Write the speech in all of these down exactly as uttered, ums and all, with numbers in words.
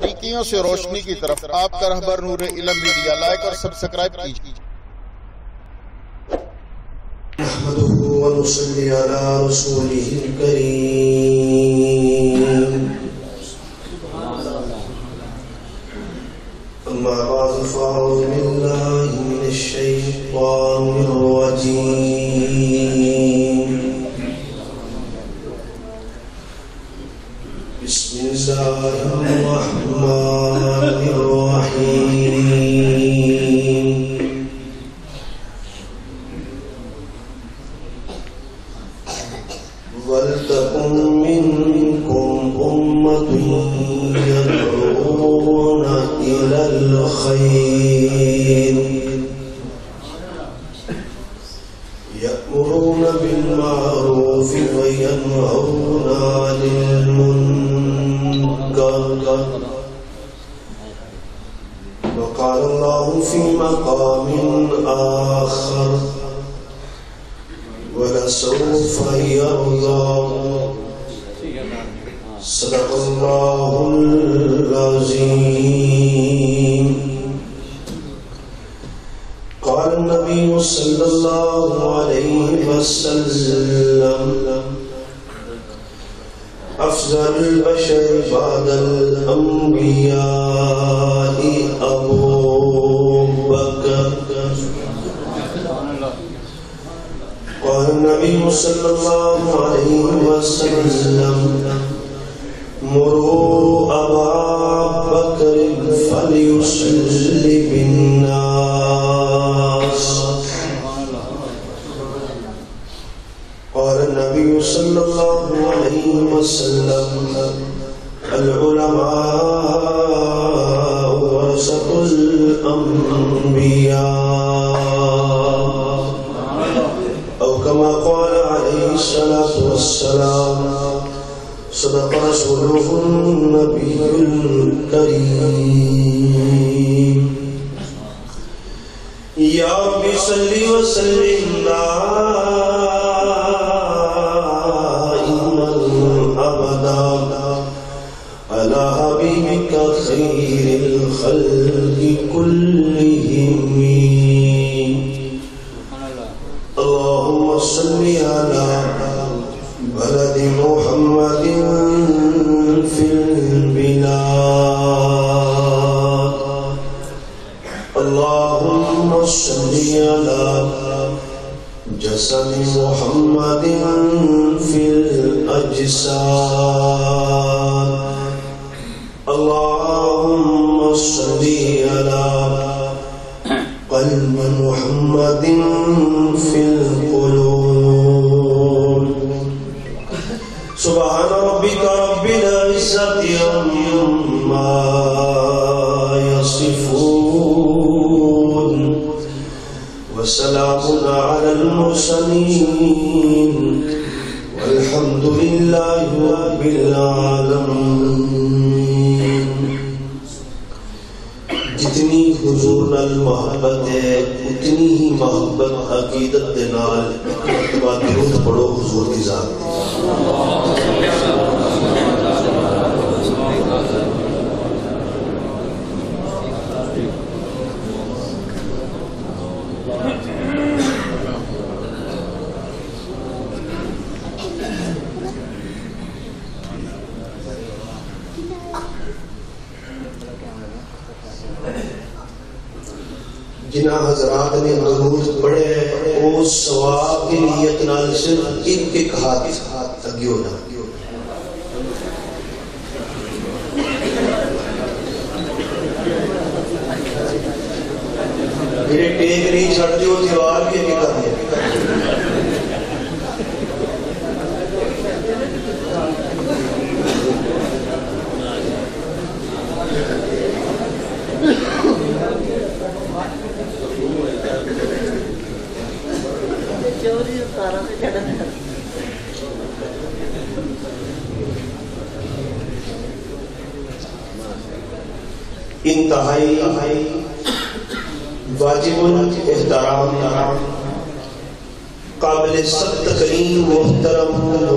तरीकियों से रोशनी की तरफ आपका रहबर नूर ए इल्म मीडिया लाइक और सब्सक्राइब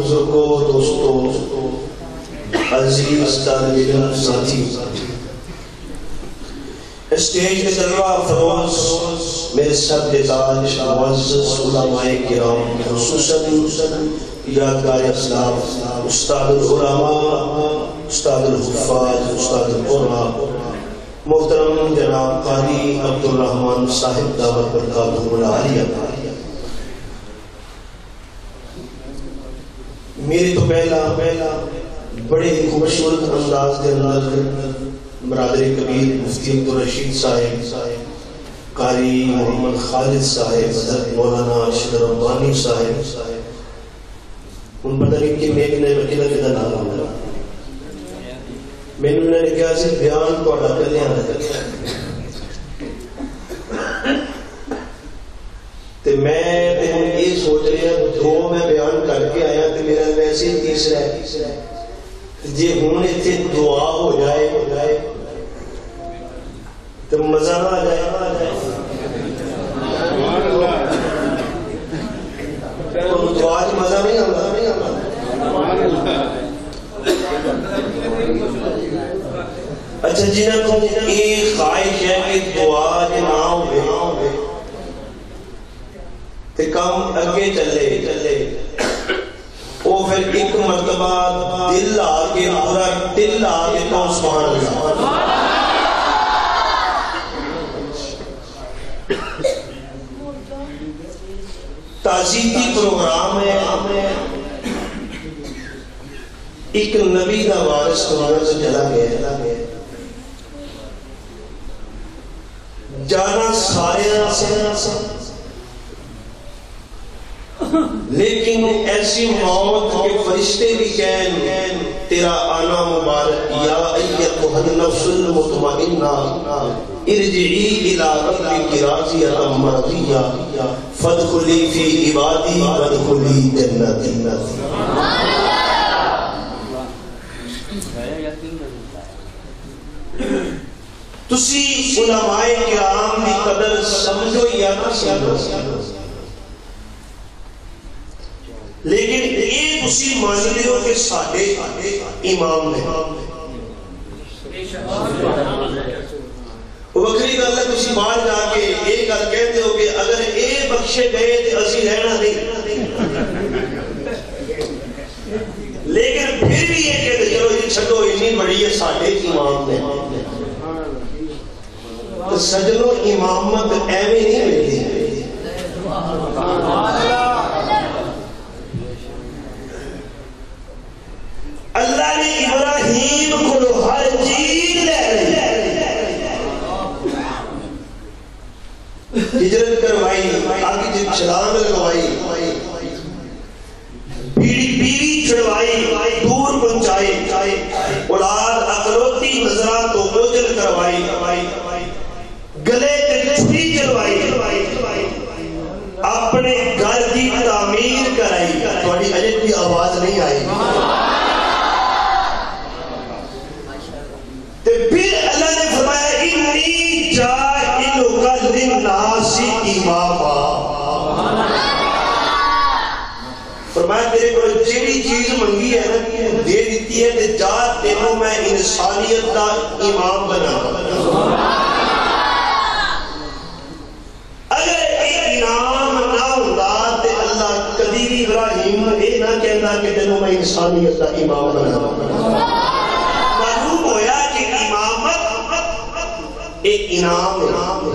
दोस्तों, अजीज तालिब इल्म साथी stage is a lot for us. मेरे सब निताज मुअज़्ज़ज़ उलमाए किराम ख़ुसूसन यादगार इस्लाम उस्तादुल उलमा उस्तादुल हुफ़ाज़ उस्तादुल उलमा मोहतरम जनाब क़ारी अब्दुल रहमान साहिब दावत बरकातुहुल आलिया। मेरी तो पहला पहला बड़े खूबसूरत अंदाज के अंदर बरादर कबीर मुफ्ती अब्दुल रशीद साहेब, कारी मोहम्मद खालिद साहेब, हजरत मौलाना अशरफ रब्बानी साहेब उन पता नहीं कि मैं ने वकील के दा नाम है मैंने उन्होंने कहा सिर्फ बयान को अदा कर लिया है ते मैं ते ये सोच रहा दो मैं बयान करके आया ते मेरा वैसे तीसरा है जे हूं इतने दुआ हो जाए हो जाए तो मजा ना आ जाए तो दुआ मजा नहीं आता नहीं आता। अच्छा जिन्होंने ख्वाहिश है कि दुआ ना हो तो काम अगे चले चले वो फिर एक मरतबा दिल आके पूरा दिल आके तो सुभान अल्लाह ताज़ीदी प्रोग्राम है। एक नबी का वारिस दुनिया से चला गया जाना सारे से लेकिन ऐसी मौत के फरिश्ते भी कहन तेरा आना मुबारक या अय्युहन नफ्सुल मुतमइन्ना इरजिई इला रब्बिकी राज़ियतम मर्ज़िया फदखुली फी इबादी वदखुली जन्नती। तुसी उलमाए किराम की कदर समझो या ना समझो लेकिन ये उसी मानलियों के साथे इमाम ने वक्री गल है। तुम बाहर जाके ये गल कहते हो कि अगर ये बख्शे गए तो असि रहना नहीं लेकिन फिर भी ये कहते चलो ये छो इतनी बड़ी है साथे इमाम ने। तो सजनों इमामत एवं नहीं मिलती। अल्लाह ने इब्राहिम को हर चीज ले ली हिजरत करवाई आगे जब छलांग लगवाई बीवी छुड़वाई दूर पहुंचाई औलाद अखरोती नजरा को बोझल करवाई गले ते छुरी चलवाई अपने घर की तामीर कराई। थोड़ी अजब की आवाज नहीं आई फिर अल्लाह ने फरमाया इन्नी जाइलुका लिन्नासी इमामा। फरमाया तेरे को जेडी चीज मंगी है ना दे देती है ते जा तेनों मैं इंसानियत का इमाम बना। अगर एक इनाम ना होता ते अल्लाह कभी भी इब्राहिम ये ना कहता कि तेनों मैं इंसानियत का इमाम बना। एक इनाम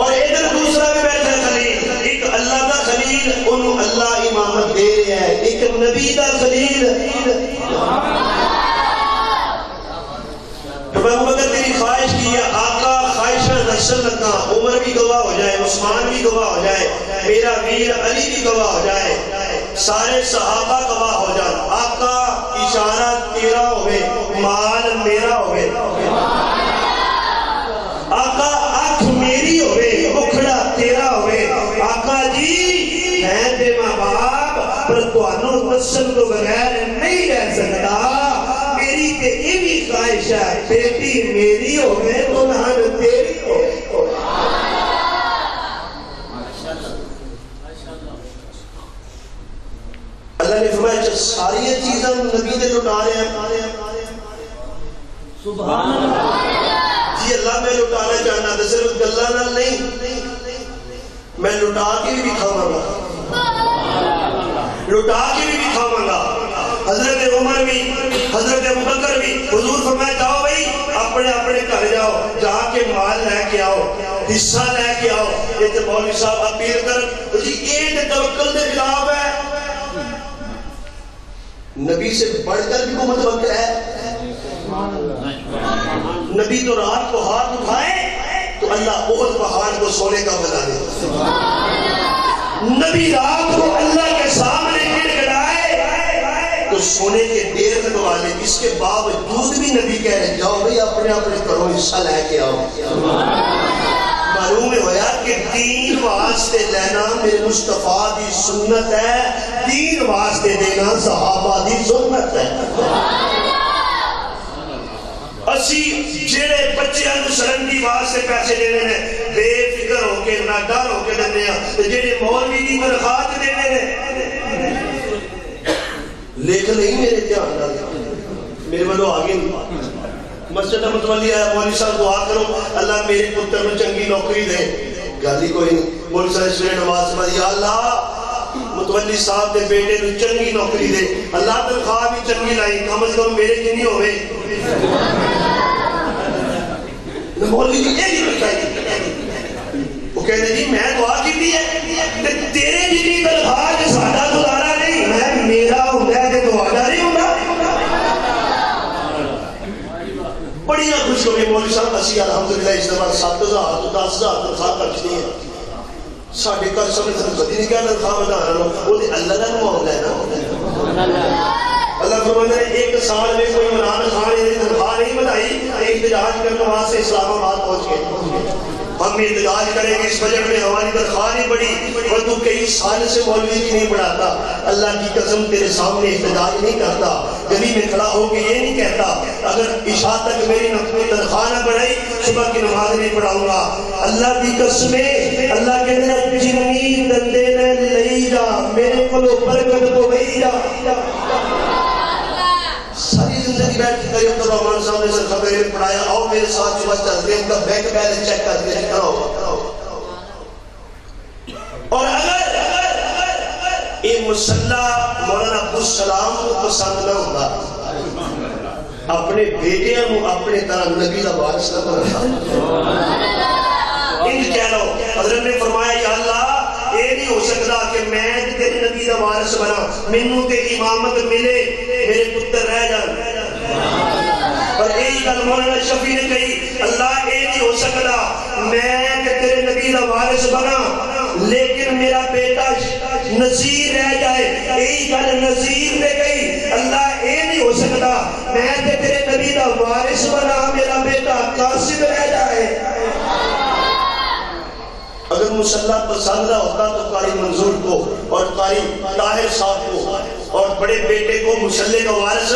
और इधर दूसरा भी बैठा खलील एक अल्लाह का खलील उन्होंने अल्लाह इमामत दे रहा है एक नबी का खलील। तेरी ख्वाहिश की है आका ख्वाहिश नक्शल रखना उमर भी गवाह हो जाए उस्मान भी गवाह हो जाए मेरा वीर अली भी गवाह हो जाए सारे सहाबा गवाह हो जाए आका इशारा तेरा होवे माल मेरा होवे आका आंख मेरी होवे मुखड़ा तेरा होवे आका जी मैं ते मां बाप पर तुहानू दर्शन तो बगैर नहीं रह सकता। मेरी ते ये भी ख्वाहिश है बेटी मेरी होवे तो नाल तेरी होवे। अल्लाह ने फरमाया सारी चीज़ां नबी दे लुटा रहे हैं सुभान अल्लाह। मैं सिर्फ गल्ला नाल नहीं, मैं लुटा के भी दिखावांगा, लुटा के भी दिखावांगा। हजरत उमर भी, हजरत अबू बकर भी, हुजूर फरमाए जाओ भाई अपने अपने घर जाओ, जाके माल लेके आओ, हिस्सा लेके आओ। इत्थे मौलवी साहब अपील कर जी, ये तवक्कुल के खिलाफ है। नबी से बढ़कर भी कोई मतलब है? नबी तो रात को हाथ उठाए तो अल्लाह उहद पहाड़ को सोने का बना दे। नबी रात को अल्लाह के सामने गिड़गिड़ाए तो सोने के देर वाले, इसके बावजूद भी नबी कह रहे जाओ भाई अपने अपने घरों हिस्सा लेके आओ। मालूम होया कि दीन वास्ते लेना मेरे मुस्तफा की सुन्नत है, दीन वास्ते देना सहाबा की सुन्नत है। असी जेड़े बच्चों को शरंदी वास्ते पैसे देने ने बेफिक्र होके ना डर होके देने हैं, ते जेड़े मौलवी दी तनखात देने ने लिख नहीं मेरे ध्यान नाल, मेरे वालों आगे मस्जिद दा मुतवल्ली आया मौलवी साहब दुआ करो अल्लाह मेरे पुत्र को चंगी नौकरी दे। गल ही कोई नहीं, मौलवी साहब से नमाज पढ़ी अल्लाह मुतवल्ली साहब दे बेटे को चंगी नौकरी दे, अल्लाह तनखाह भी चंगी लाई कम अज कम मेरे जिनी होवे। बड़ी खुश हो गई मौलवी साहब असी अलहमदुलिल्लाह इस बार सत्त हजार तो दस हजार तनख्वाह बचती है साढ़े घर सबने कभी नहीं क्या तनख्वाह बधाना अल्लाह का मामला है ना। अल्लाह फरमाता है एक साल में कोई इमरान खान ने तनख्वाह नहीं बढ़ाई, एहतजाज करने वास्ते इस्लामाबाद पहुंच गए। हम एहतजाज करेंगे इस बजट में हमारी तनख्वाह नहीं बढ़ी और तू कई साल से मौलवी की नहीं बढ़ाता, अल्लाह की कसम तेरे सामने एहतजाज नहीं करता, गली में खड़ा होकर ये नहीं कहता अगर इशा तक मेरी तनख्वाह ना बढ़ाई सुबह की नमाज नहीं पढ़ाऊंगा। अल्लाह की कसमें अल्लाह कहता है जिन्नी दंदे ने ले जा मेरे को बरकत को वही जा। सारी जिंदगी बैठ के तो रहमान साहब ने सर मेरे पढ़ाया, आओ मेरे साथ सुबह चलते हैं उनका बैंक बैलेंस चेक करते हैं करो। और अगर ये मुसल्ला मौलाना अब्दुल सलाम को पसंद ना होता अपने बेटिया को अपने तरह नबी का वारिस ना बनता। इन कह लो हजरत ने फरमाया या अल्लाह ये नहीं हो सकता कि मैं तेरे नबी का वारिस बना, मैनू ते इमामत मिले मेरे पुत्र रह जाए। और यही गल मौलाना शफी ने कही अल्लाह ये नहीं हो सकता मैं तेरे नबी का वारिस बना लेकिन मेरा बेटा नसीर रह जाए। यही गल नसीर ने कही अल्लाह ये नहीं हो सकता मैं तेरे नबी का वारिस बना मेरा बेटा कासिम रह जाए। अगर मुसल्ला पसंद ना होता तो कारी मंजूर को और कारी ताहिर साहब को और बड़े बेटे को मुसल्ले का वारिस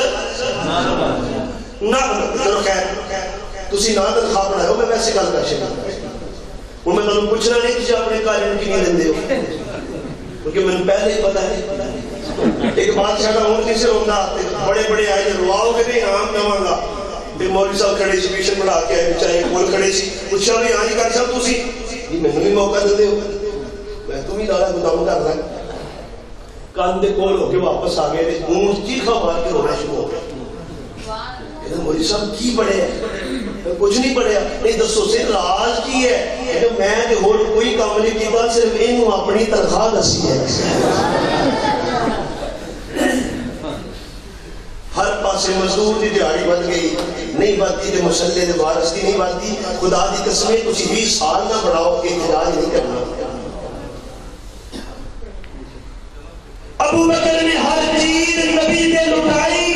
ना चलो खैर तुम ना तनख्वाह बनाओ मैं वैसे गल कर सकता हूँ, मैं तुम पूछना नहीं कि अपने घर में कितनी लेंदे हो क्योंकि मैंने पहले ही पता है। एक बादशाह का हूँ किसी होता बड़े बड़े आए रुआओगे भी आम देवगा मौलवी साहब खड़े एजुकेशन बढ़ा के आए बेचारे कोल खड़े सी पूछा भी हाँ जी कारी साहब तुम मैनू भी मौका दे मैं तू भी लाला गुदाम कर रहा कान दे कोल होके वापस आ गए ऊंट चीखा मार के रोना शुरू हो गया। कहते मोदी साहब की पढ़िया कुछ नहीं पढ़िया नहीं दसो से राज की है कहते मैं तो होर कोई काम नहीं किया सिर्फ इनू अपनी तनख्वाह दसी है। हर पासे मजदूर की दिहाड़ी बन गई नहीं बनती तो मुसल्ले के वारिस की नहीं बनती। खुदा की कसमें तुम बीस साल ना बढ़ाओ एहतजाज नहीं करना। अबू बकर ने हर चीज नबी दे लुटाई,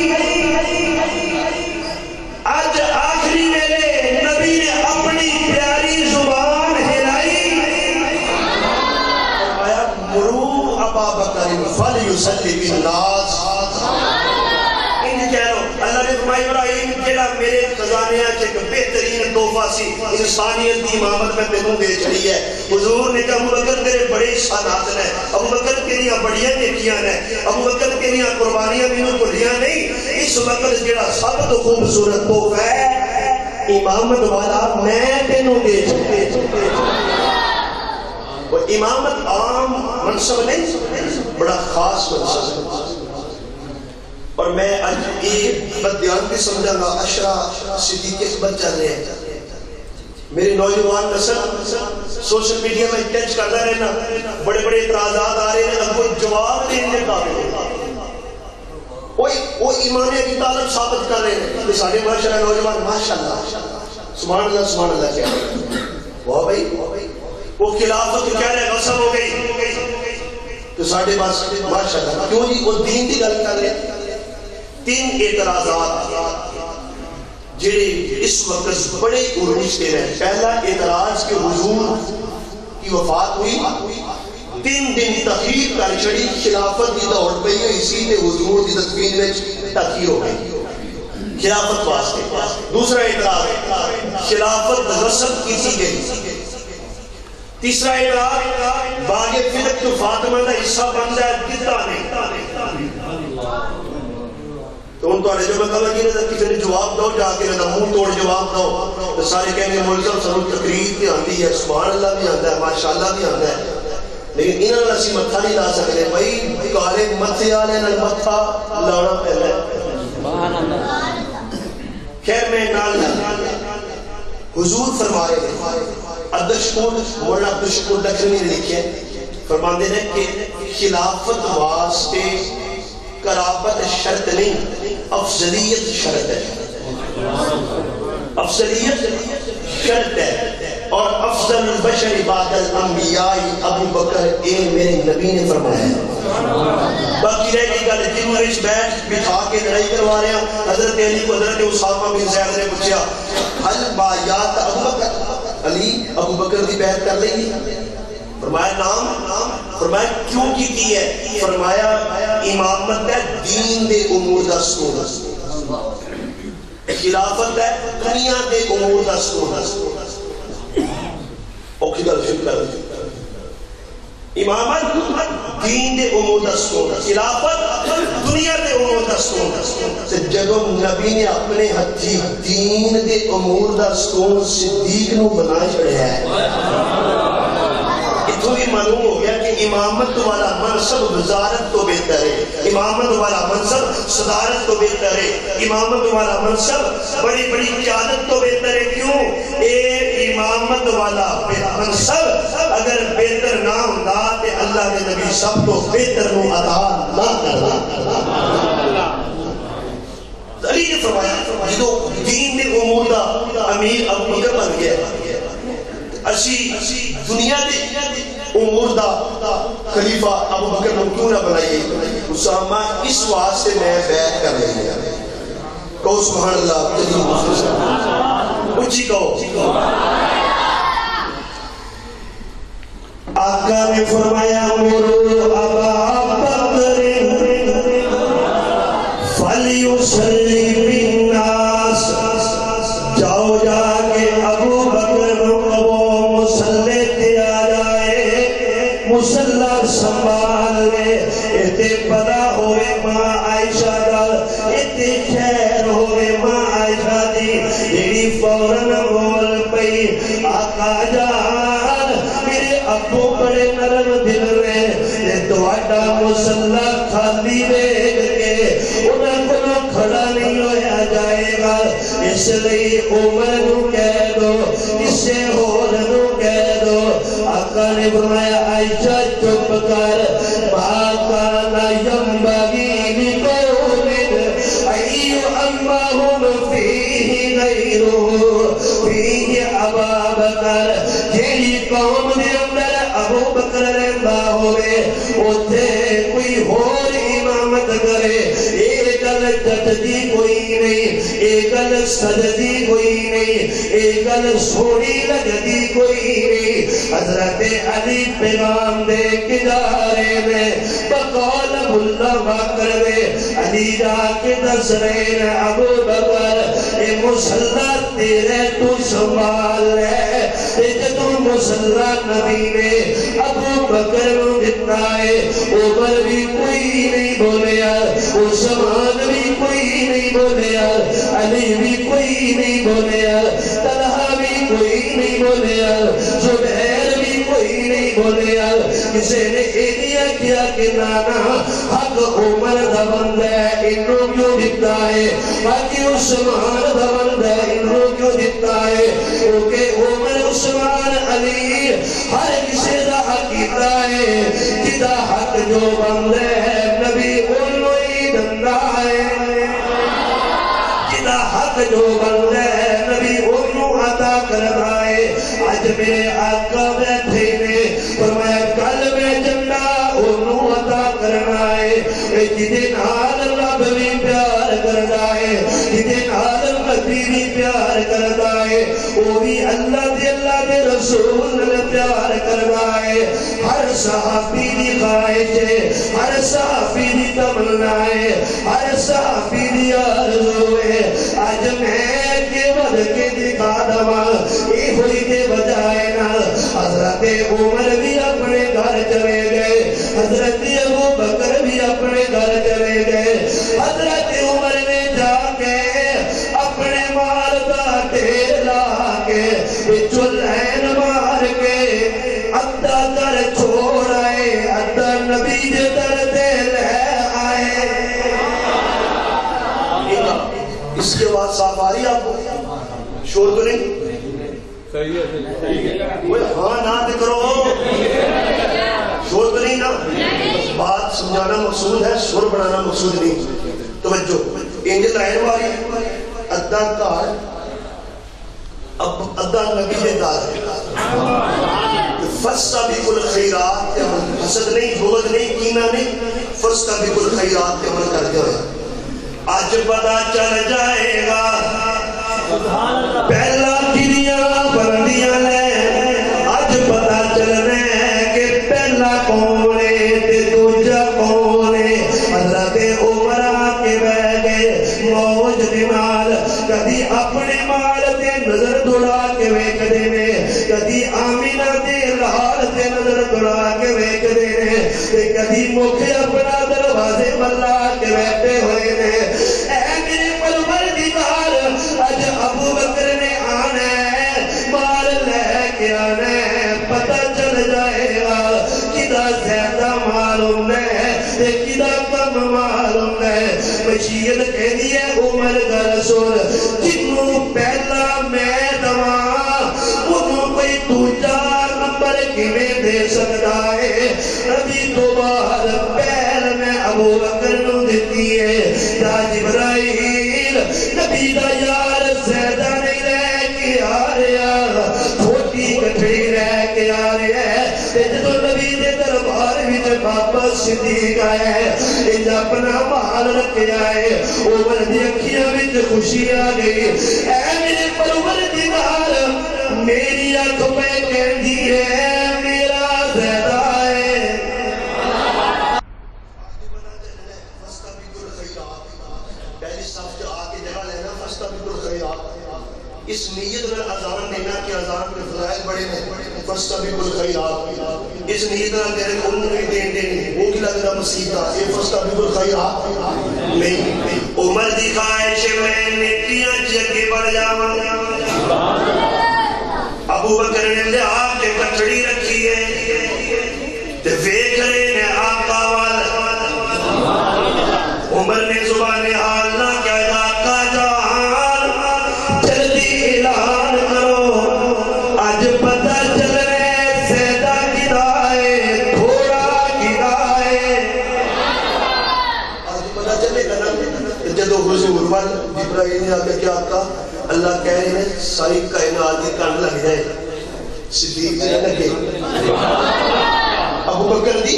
आज आखिरी वेले नबी ने अपनी प्यारी जुबान हिलाई फरमाया मुरू अबा बकर फलयुसल्ली बिन्नास। मेरे खजाने बेहतरीन तोहफा सी इंसानियत की इमामत में तेनों दे चली है। हुजूर ने कहा अबू बकर तेरे बड़े शानात ने, अबू बकर तेरिया बड़िया नेकियां ने, अबू बकर तेरिया कुर्बानियां मैनू भुलियां नहीं। इस वक्त जेड़ा सब तो खूबसूरत तोहफा है इमामत वाला मैं तेनों देश देश वो इमामत आम मनसब नहीं, बड़ा खास मनसब है। और मैं आज ये बात ध्यान भी समझाऊंगा, अशरा सिद्दीकी खिदमत चल रहे हैं। मेरी नौजवान नस्ल सोशल मीडिया में टच करता रहना, बड़े बड़े इतराजात आ रहे हैं, कोई जवाब देने का कोई वो ईमान की तालब साबित कर रहे हैं। तो सारे माशाल्लाह नौजवान माशाल्लाह सुभान अल्लाह सुभान अल्लाह क्या वाह भाई, वो खिलाफत कह रहे गसब हो गई। तो साढ़े पास माशाल्लाह क्यों जी वो दीन की गल कर रहे हैं। तीन एतराजात जिहड़े इस वक्त बड़े उरूज दे रहे हैं। पहला एतराज के हुजूर की वफात हुई, तीन दिन तखीर कर छड़ी, खिलाफत की दौड़ पई हुई सी ते हुजूर दी तकमील विच तखीर हो गई खिलाफत वास्ते। दूसरा एतराज खिलाफत गसब की गई। तीसरा एतराज बागे फिरक तो फातिमा का हिस्सा बनता है दिता नहीं। तो उन तो किसी ने जवाब दो जाके मुंह तोड़ जवाब दो तो सारे कहेंगे मुल्ज़म सानू तकरीर भी आती है, सुभान अल्लाह भी आता है, माशाअल्लाह भी आता है, लेकिन इन्होंने असीं मत्था नहीं ला सकते। भाई काले मत्थे वाले नाल मत्था लाना पैंदा है। खैर मैं नाल हुजूर फरमाए अदशकुर मौला अदशकुर दखनी लिखे फरमाते हैं कि खिलाफत वास्ते कराबत शर्त नहीं, अफजलियत शर्त है। अफजलियत शर्त है और अफजल बशर बादल अंबिया अबू बकर ए मेरे नबी ने फरमाया। बाकी रह गई गल जिम्मेदारी बैठ बिठा के लड़ाई करवा रहे हैं। हजरत अली को हजरत उसामा बिन ज़ैद ने पूछा हल बायात अबू बकर, अली अबू बकर दी बैत कर लेंगे? फरमाया नाम नाम फरमाया क्यों की थी है? फरमाया इमामत है दीन दे उमूर दा सूरत, खिलाफत है दुनिया दे उमूर दा सूरत। ओके गल फिर कर इमामत दीन दे उमूर दा सूरत, खिलाफत दुनिया दे उमूर दा सूरत। ते जदों नबी ने अपने हथी दीन दे उमूर दा सूरत सिद्दीक नु बना छड़या है, इतों भी मालूम हो गया कि इमामत वाला मनसब वजारत तो बेहतर है, इमामत वाला मनसब सदारत तो बेहतर है, इमामत वाला मनसब बड़ी बड़ी क्यादत तो बेहतर है। क्यों ए इमामत वाला मनसब अगर बेहतर ना होता तो अल्लाह के नबी सब तो बेहतर को अदा ना करता। अली ने फरमाया जो दीन के उमूर का अमीर अबू बकर बन गया, असी दुनिया के उमूर का खलीफा अबू बकर को क्यों ना बनाइए? उसामा इस वास्ते मैं बैत कर रही है। कहो सुभान अल्लाह, ऊंची कहो। आका ने फरमाया सजदी कोई नहीं, एक गल सोनी लगती कोई नहीं। हजरत अली पैगाम दे किनारे में बकौल मुल्ला बकर में अली जाके दस रहे हैं अबू बकर ए मुसल्ला तेरे तू संभाल ले। जब मुसल्ला नबी ने अबू बकर जितना है उमर भी कोई नहीं बोले यार, उस्मान भी कोई नहीं बोले यार, अली भी कोई नहीं बोलिया, तलहा भी कोई नहीं बोलिया, जुबैर भी कोई नहीं बोलिया। किसी ने यह नहीं किया कि नाना हक उमर दा बंदा है, इनको क्यों दिता है? बाकी उस्मान दा बंदा है, इनको क्यों दिता है? क्योंकि उमर उस्मान अली हर किसी का हक दिता है, जिदा हक जो बंदा है नबी उन्होंने ही दिता है, जिदा हक जो बंदा है नबी उन्होंने अदा करता है। आज मेरे आका बैठे ने फरमाया कल मैं जन्ना उन्होंने अदा करना है, जिदे नाल रब भी प्यार करता है, जिदे नाल नबी भी प्यार करता है, वो भी अल्लाह दे अल्लाह दे रसूल ने प्यार करता है। हर सहाबी दी ख्वाहिश है, हर सहाबी दी तमन्ना है, हर सहाबी दी आरज़ू है। आज मैं केवल के दिखा दवा ये हुई दे बजाए ना। हजरत उमर भी अपने घर चले गए, हजरत अबू बकर भी अपने घर चले गए, हजरत उमर ने जाके अपने माल का ढेर ला के बिचुल मार के अद्धा कर छोड़ आए, अद्धा नबी के दर दे ले आए। इसके बाद साहब आ रही आपको शोर तो नहीं सही है, कोई हाँ ना करो, शोर तो नहीं ना। बात समझाना मकसूद है, सुर बनाना मकसूद नहीं। तो बच्चो एंजल लाइन वाली अद्धा कार अब अद्धा नबी ने दार है। फस्ता बिकुल खैरात के अमल, हसद नहीं, बुग़्ज़ नहीं, कीना नहीं, फस्ता बिकुल खैरात के अमल करते हुए आज पता चल जाएगा। पहला किरिया बंदिया ने आज पता चलने है कि पहला कौन अपने माल से नजर दौड़ा के वेख देने, कभी आमिना के हाल से नजर दौड़ा के वेख देने, कभी मुख्य अपना दरवाजे मल्ला के बैठे हुए ने। मेरे परवर दिवार आज अबू बकर ने आना है, माल लेके आना है, पता चल जाएगा किदा ज्यादा मालूम है ते किदा कम मालूम है। मशीयत कहती है उमर का रसूल पहला मैं दवा कोई दूजा नंबर किवें दे सकता है। नबी तो बाद पहल मैं अबू बकर नूं दिती है, जिब्राईल नबी दा यार ज़ैदा नहीं रह के आ रहा, छोटी कठे रह के आ रहा है। जो नबी के दरबार में बाबा सिद्दीक आया है, अपना माल रखे आए, उमर दी अखियां में खुशी आ गई। ऐ मेरे परवरदिगार मेरी अख पे कहती है मेरा ज़रा है। इस नीयत में अजान देना कि अजान के फराइज़ बड़े हैं, फर्स्ट अभी कुल खैरात। इस नीयत में तेरे को उन्होंने देन देनी वो खिला तेरा मसीहा, ये फर्स्ट अभी कुल खैरात नहीं। उमर दी ख्वाहिश में नेकियां जगे बढ़ जावां, अबू बकर ने ले आके कटड़ी रखी है ते वेख रहे ने आका वाल। उमर ने जुबान हाल ना कहा आका जान जल्दी ऐलान करो, आज पता चल रहा है सैदा गिरा है, थोड़ा गिरा है। आज पता चलेगा ना जदों हुजूर वाल जिब्राइल ने आके क्या कहा, अल्लाह कह रहे हैं सारी कायनात की कण लग जाए, सिद्दीक जी ना लगे, अबू बकर दी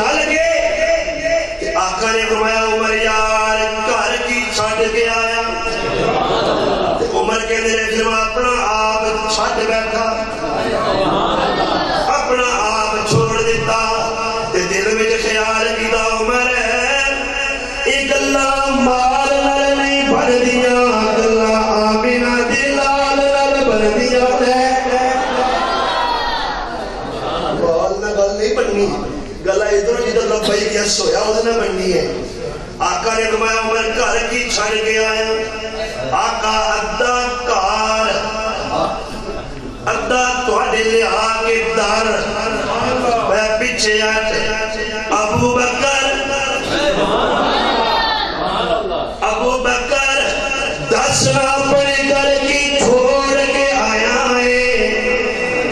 ना लगे। आका ने फरमाया उमर यार घर की छड़ के आया, उमर के मेरे फिर अपना आप छड़ बैठा, अपना आप छोड़ दिता। दिल में ख्याल किया उमर है एक गल्ला माल नहीं भर दिया, सोया उधर बननी है। आका ने फरमाया उमर घर की छड़ के आया, आका अदाकार अदा तुहाडे ले आके दर मैं पीछे आ अबू बकर अबू बकर दस ना अपने घर की छोड़ के आया है।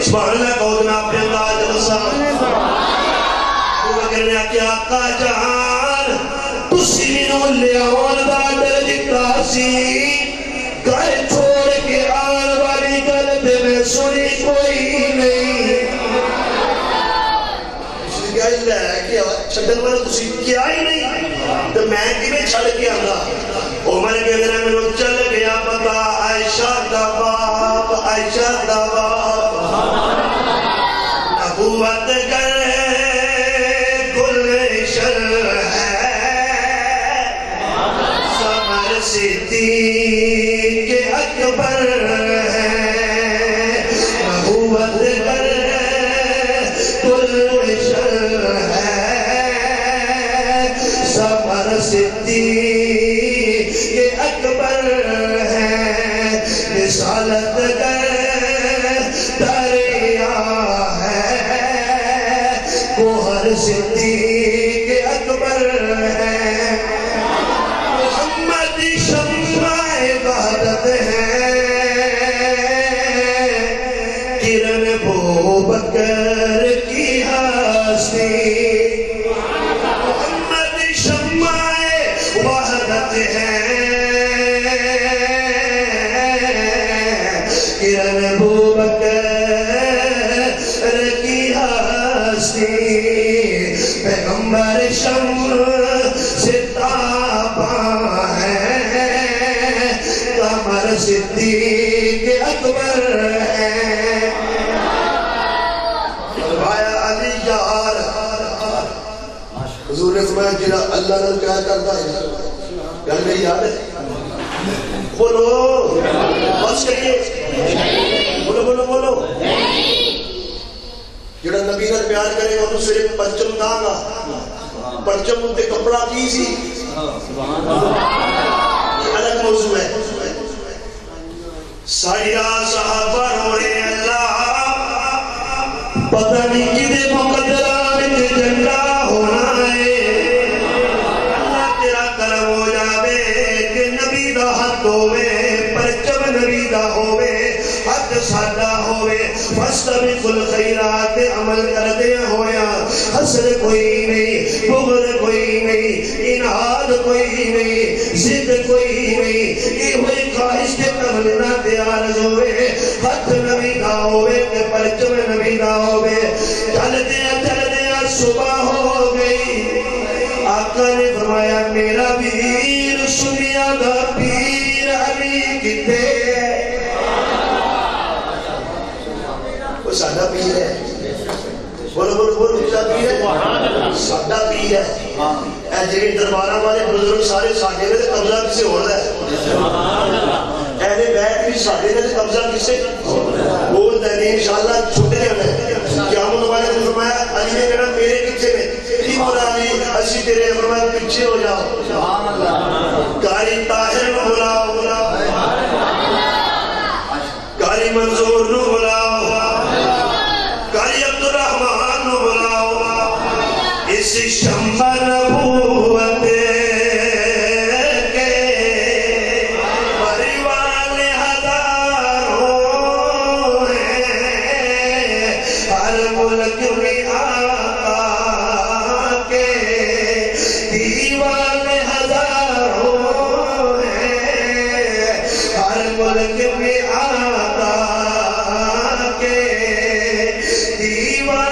सुभान अल्लाह कहो ना अपने अंदाज मुसलमान अबू बकर ने आके आका जहान तुसी मेनू ले आउण दा डर दिता सी घर छोड़ के आण वाली गल ते मैं सुनी कोई नहीं। गल है कि छड्डण वाला तुसी क्या ही नहीं ते मैं किवें छड़ के आंदा। उमर कहंदे ने मैनूं चल गया पता आयशा दा बाप आयशा दा बाप नबूवत कर सिद्दीक अकबर है नबूवत कर कुल शर है सफर सिद्दीक अकबर है रिसालत कर दरिया है कोहर सिद्दीक अकबर है किरण वो बकर की हस्ती मोहम्मद शम्माए वहदत है किरण वो बकर की हस्ती पैगंबर शम्मा सिद्दीक अकबर है। फरमाया अली यार हुजूर ने फरमाया जिहड़ा अल्लाह नाल प्यार करदा है गल नहीं याद है बोलो बस करिए बोलो बोलो बोलो जिहड़ा नबी नाल प्यार करेगा उसे सिर्फ परचम दागा परचम उते कपड़ा की सी सुभान अल्लाह अलग मौजू है। साया साहबा रोए अल्लाह पता नहीं किदे मुकद्दरा विच झंडा होना है। अल्लाह तेरा करम हो जावे कि नबी दा हक होवे परचम नबी दा होवे हक साडा होवे फस्तबी कुल खैरात अमल करदे होया हसल कोई नहीं बुगल कोई नहीं इनाद कोई नहीं जिद कोई नहीं ए होई ख्वाहिश के कमल ना तैयार होवे हक नबी दा होवे ते परचम नबी दा होवे। चलदे चलदे सुबह हो गई आका ने फरमाया मेरा वीर सुनिया दा पीर अली किथे सादा पीर है बोलो बोलो बोलो क्या पीर है सुभान अल्लाह सादा पीर है। हां ए जेड़े दरबारां वाले बुजुर्ग सारे साडे ने कब्जा किसे होर दा है सुभान अल्लाह एने बैठ भी साडे ने कब्जा किसे बोल दे इंशाल्लाह छुटे ने कियामत वाले ने फरमाया अली ने कहना मेरे पीछे ने की बोला अली असि तेरे फरमाया पीछे हो जाओ सुभान अल्लाह कारी ताहिर को बुलाओ बुलाओ सुभान अल्लाह कारी मंजूर को बुलाओ इस शम्मा नबूवत के परिवार हजार हो हर मुल्क में आका के दीवान हजार हो हर मुल्क में आका के दीवान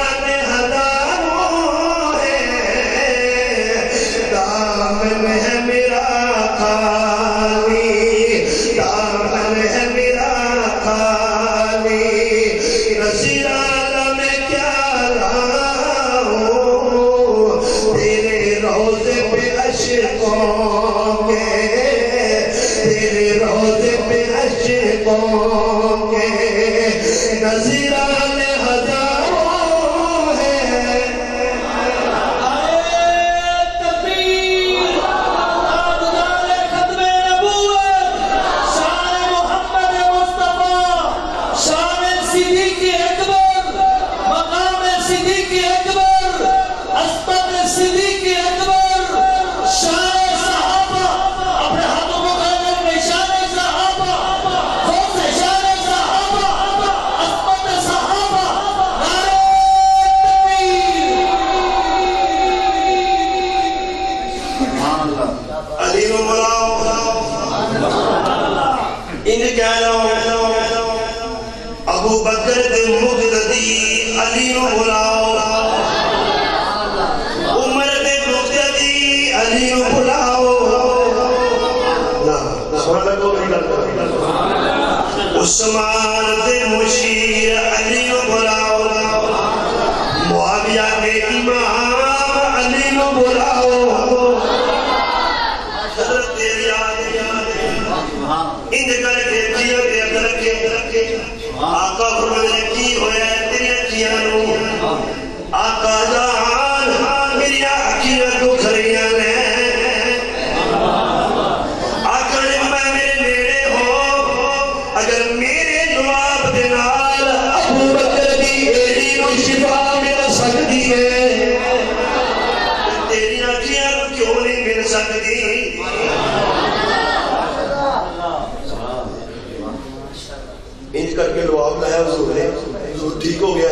अबू बकर दे मुगददी अली नु बुलाओ, उमर दे मुगददी अली नु बुलाओ। ना सुभान अल्लाह। उस्मान दे मुशीर अली नु बुलाओ, मुआविया के इमाम अली नु बुलाओ। हजरत तेरी याद याद इन करके जियो दे करके करके आका फरमाए की होया तेरी अखियां नु, आका जहान मेरी अखियां तो खरियां ने। आका ने मैं मेरे नेड़े हो अगर मेरे नवाब दे नाल अबू बकर दी एड़ी नु शिफा मिल सकदी है, तेरी अखियां नु क्यों नहीं मिल सकदी। करके लवाब लाया हुजूर ने, हुजूर ठीक हो गया।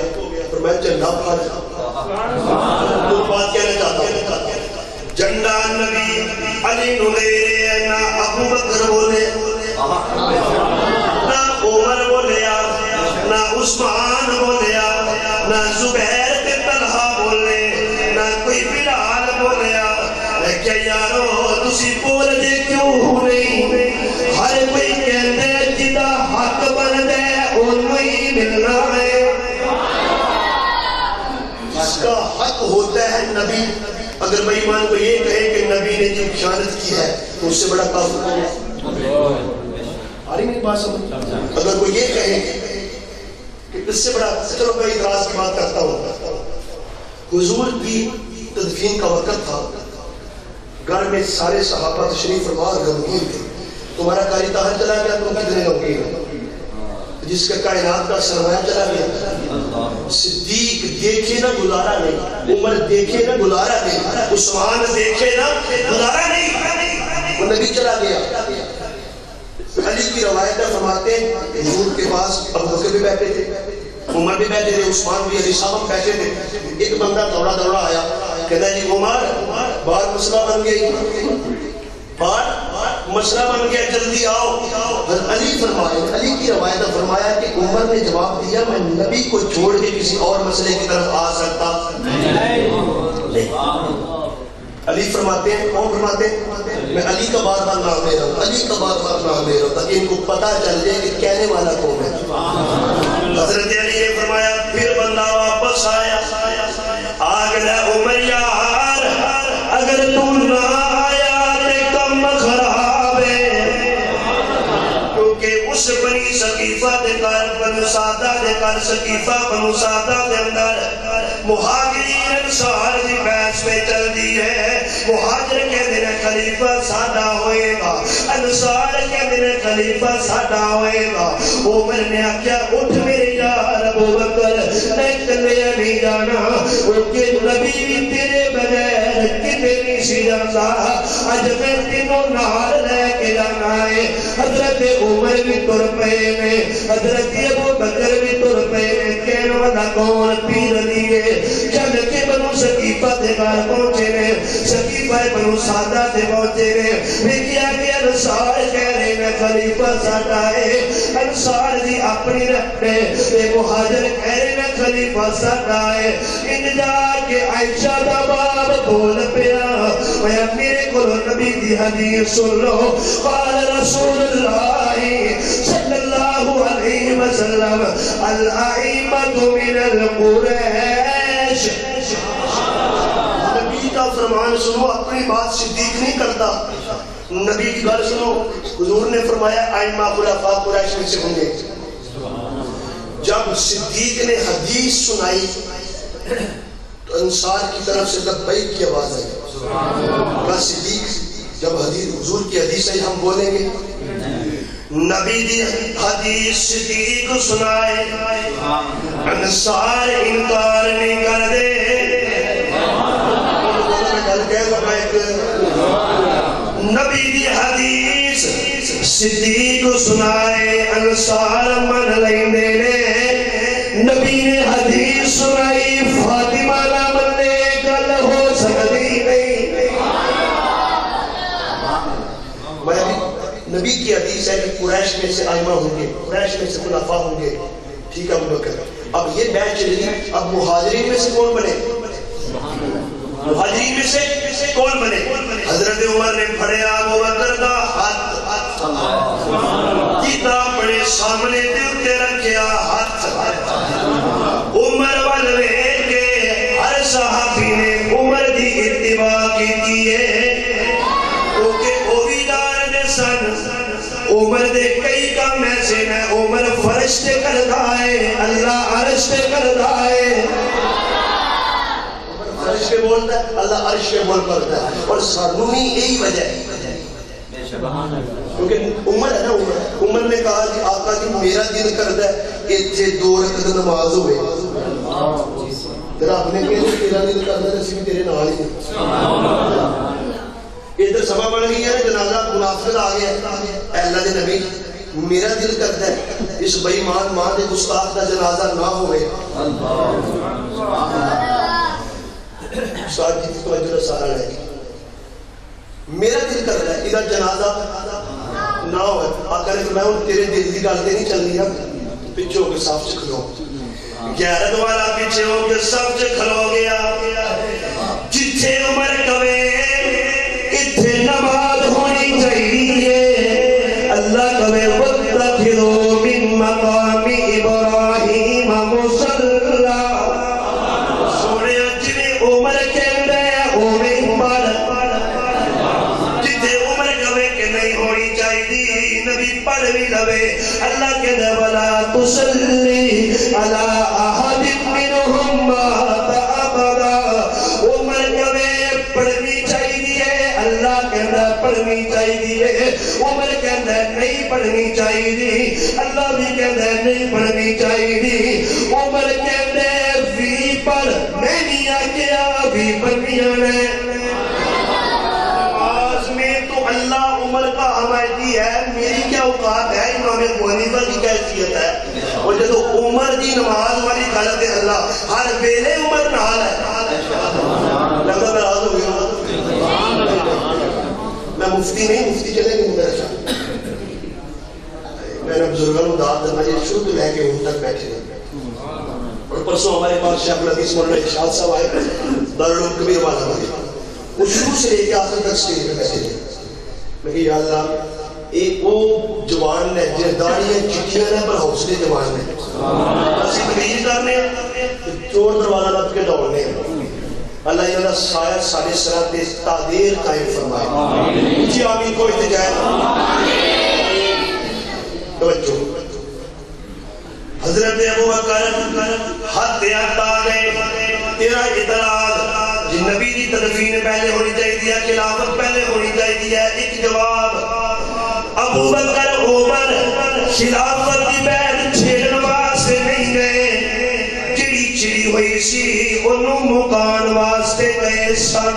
पर मैं झंडा पा तो बात कहना चाहता हूं, झंडा नबी अली नु दे रहे हैं, ना अबू बकर बोले, ना उमर बोले, ना उस्मान बोले, ना जुबैर ते तलहा बोले, ना कोई बिलाल बोले। क्या यारो तुसी बोल दे क्यों नहीं? हर कोई कहंदे जिदा हक बनदा मिलना है, जिसका हक होता है नबी। अगर बेईमान को ये कहे कि नबी ने जो खयानत की है तो उससे बड़ा काफिर है। मेरी बात समझ। अगर कोई ये कहे कि इससे बड़ा, चलो मैं इतराज की बात करता हूँ। हुजूर की तदफीन का वक्त था, घर में सारे सहाबा तशरीफ फरमा गमगीन थे। तुम्हारा कारी ताहर चला गया, तुम कितने गमगीन हो? जिसका कायनात का सरमाया चला गया। सिद्दीक देखे ना गुजारा नहीं, उमर देखे ना गुजारा नहीं, उस्मान देखे ना गुजारा नहीं, वो नबी चला गया। अली की रवायत फरमाते हुजूर के पास अबू बकर भी बैठे थे, उमर भी बैठे थे, उस्मान भी, अली साहब बैठे थे। एक बंदा दौड़ा दौड़ा आया, कहना जी उमर बात मसला बन गई, बात मसला बन गया, जल्दी आओ। अली फरमाए, अली की रवायत फरमाया कि उमर ने जवाब दिया मैं नबी को छोड़ के किसी और मसले की तरफ आ सकता नहीं। अली फरमाते हैं, कौन फरमाते हैं? मैं अली का बार बार नाम ले रहा हूँ, अली का बार बार नाम ले रहा हूँ ताकि इनको पता चल जाए कि कहने वाला कौन है। हजरत अली ने फरमाया, फिर बंदा वापस आया, आ गया उमर यार अगर तू ना बनी सकीफा दे कर बन सादा दे कर सकीफा बन सादा दे अंदर मुहाजिर अंसार दी बहस पे चल दी है। मुहाजिर कहते हैं खलीफा सादा होएगा, अंसार कहते हैं खलीफा सादा होएगा। उमर ने आख्या उठ मेरे यार अबू बकर, मैं कल्ले नहीं जाना, उनके नबी भी तेरे बगैर किते नहीं सी जाता, अज मैं तेनों नाल लेके जाना है। हजरत उमर भी तुर पे ने, हजरत अबू बकर भी तुर पे ने, कहने वाला कौन? पीर अली है। जब के बनु सकीफा दे घर पहुंचे ने, सकीफा बनु सादा दे पहुंचे ने, देखिया कि अंसार कह रहे ने खलीफा सादा है। अंसार जी अपनी रखते ते मुहाजिर कह रहे ने खलीफा सादा है। इन जाके आयशा दा बाप बोल पिया, मैं मेरे को नबी दी हदीस सुन लो। क़ाल रसूलुल्लाह सल्लल्लाहु अलैहि वसल्लम अल आइमतु मिनल कुरैश। नबी का फरमान सुनो, अपनी बात सिद्दीक नहीं करता। नबी की बात सुनो, हुजूर ने फरमाया आइमा खुलाफा कुरैश में से होंगे। जब सिद्दीक ने हदीस सुनाई तो अंसार की तरफ से लब्बैक की आवाज आई। सिद्दीक जब हदीस हुजूर की हदीस है हम बोलेंगे। नबी दी हदीस सिद्दीक सुनाए, अंसार इनकार नहीं कर दे। नबी दी हदीस सिद्दीक सुनाए, अंसार मन लेंदे ने। नबी ने हदीस सुनाई, फातिमा ना बंदे गल हो सकती नहीं। नबी की की हदीस है कि कुरैश में से आइमा होंगे, कुरैश में से खुलाफा होंगे, ठीक है अबू बकर। अब ये बैठ चल रही, अब मुहाजिरीन में से कौन बने, मुहाजिरीन में से कौन बने? हजरत उमर ने फड़े अबू बकर का हाथ, जितना बड़े सामने दे उते रखया हाथ। उमर वाले के हर सहाबी ने उमर की इत्तिबा की है। उमर दे कई काम ऐसे ने, उमर फर्श ते करदा है, अल्लाह अर्श ते करदा है। उमर फर्श पे बोलता है, अल्लाह अर्श पे बोल करता है। और सानू भी यही वजह है, बेशुभान अल्लाह, क्योंकि उमर है ना, उमर उमर ने कहा कि आका जी मेरा दिल करदा है इथे दो रकअत नमाज होवे। तेरा अपने के तेरा दिल करदा है सिर्फ तेरे नाल ही। सुभान अल्लाह। इधर सभा बन गई है, जनाजा मुनाफिक आ गया है। अल्लाह के नबी मेरा दिल करता है इस बेईमान मां के गुस्ताख का जनाजा ना होवे। साथ की तवज्जो का सहारा लेगी, मेरा दिल करता है इधर जनाजा ना हो। आकर मैं हूं तेरे दिल की गल ते नहीं चलनी है, पीछे होके साफ से खलो। ग्यारत वाला पीछे होके सब से खलो गया। जिथे उमर कवे नमाज होनी चाहिए। अल्लाह कहे वत्तखिज़ू मिन मक़ामी इब्राहीम मुसल्ला। सोने जिने उमर के अंदर ओवे इबादत, जिथे उमर कहे कि नहीं होनी चाहिए नबी पढ़ भी लवे। अल्लाह के दवला तुसल्ली अला अहद मिनहुम माता अबदा। उमर कहे पढ़नी चाहिए, अल्लाह कहता पढ़नी चाहिए। उमर कहता नहीं पढ़नी चाहिए, अल्लाह भी कहता नहीं पढ़नी चाहिए। उमर कहते भी पर मैं नहीं आख्या भी बनिया ने आज में तो अल्लाह उमर का हमायती है। मेरी क्या औकात है, इमाम बुखारी की कैफियत है। और जो उमर की नमाज वाली गलत है, अल्लाह हर वेले उमर नाल है। मैं मुफ्ती नहीं, मुफ्ती चले गए मेरे साथ। मैंने बुजुर्गों को दाद देना ये शुद्ध रह के उन तक बैठे रहे। और परसों हमारे पास शेख लतीफ़ मौलाना इरशाद साहब आए, दारुल कबीर वाला भाई, वो शुरू से लेके आखिर तक स्टेज पे बैठे रहे। मैं कहा या अल्लाह, एक वो जवान ने जिरदारियां चिट्ठियां ने पर हौसले जवान ने बस तकरीर करने चोर दरवाजा लग के दौड़ने। अल्लाह इन्होंने साया सारे सरा दे तादेर कायम फरमाए। आमीन जी आमीन। कोई तजाए बच्चों हजरत अबू बकर हत्याता गए। तेरा इतराज जिन नबी की तदफीन पहले होनी चाहिए, खिलाफत पहले होनी चाहिए। एक जवाब अबू बकर उमर खिलाफत की बैठ छेड़ने वास्ते नहीं गए, मुकान वास्ते गए सन।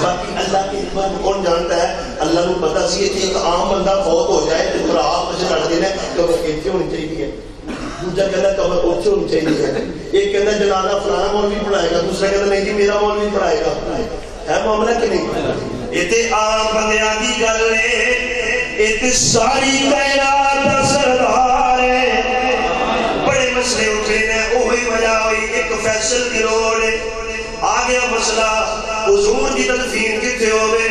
बाकी अल्लाह की हिकमत को कौन जानता है। अल्लाह को पता सी कि एक आम बंदा फौत हो जाए तो फिर आप मुझे लड़ते हैं कबर कैसे होनी चाहिए। दूसरा कहना कबर ओछे होनी चाहिए। एक कहना जनाजा फलाना मौलवी पढ़ाएगा, दूसरा कहना नहीं जी मेरा मौलवी पढ़ाएगा। है मामला कि नहीं? ये तो आम बंदियां दी गल है, ये तो सारी कायनात दा सरदार है। बड़े मसले उठे ने, एक फैसल की रोड आ गया मसला। हुजूर की तदफीन किथे होवे,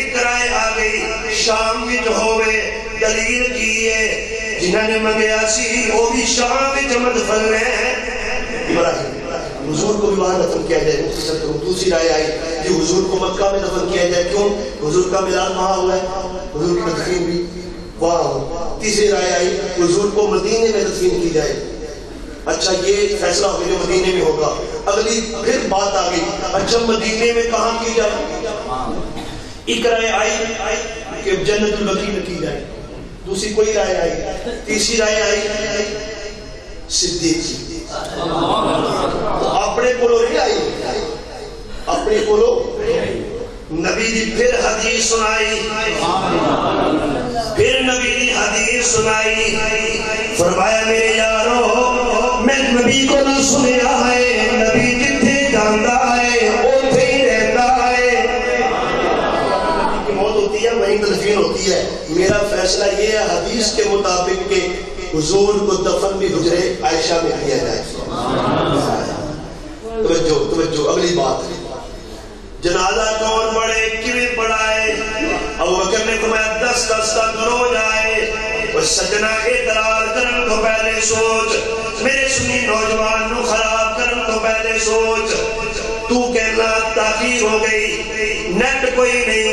इकराए आ गई शाम विच होवे। दलील की है जिन्होंने मंगया सी वो भी शाम विच मदफन है। हुजूर को भी वहां दफन किया जाए। दूसरी राय आई कि हुजूर को मक्का में दफन किया जाए। क्यों? हुजूर का मिलाद वहां हुआ है, हुजूर की तदफीन भी वहां हो। तीसरी राय आई हुजूर को मदीने में तदफीन की जाए। अच्छा ये फैसला हो गया मदीने में होगा। अगली फिर बात आ गई, अच्छा मदीने में कहां की जाए? एक राय आई कि जन्नतुल बकी में की जाए। दूसरी कोई राय आई। तीसरी राय आई सिद्दीक की। अपने कोलो नहीं आई, अपने कोलो नबी जी फिर हदीस सुनाई, फिर नबी जी हदीस सुनाई। फरमाया मेरे यारो मैं नबी को ना सुनिया है, नबी जिथे जाता है उथे ही रहता है। मौत होती है वही तदफीन होती है। मेरा फैसला फैसला ये है हदीस के मुताबिक के हुजूर को दफन भी हुजरे आयशा में किया जाए। तवज्जो तवज्जो अगली बात है, जनाजा कौन पढ़े कि पढ़ाए और वक़्त में तुम्हें दस दस तक रो जाए। और सजना इतरार करन को पहले सोच, मेरे सुनी नौजवान नु खराब करन को पहले सोच। तू कहना ताखीर हो गई, नेट कोई नहीं,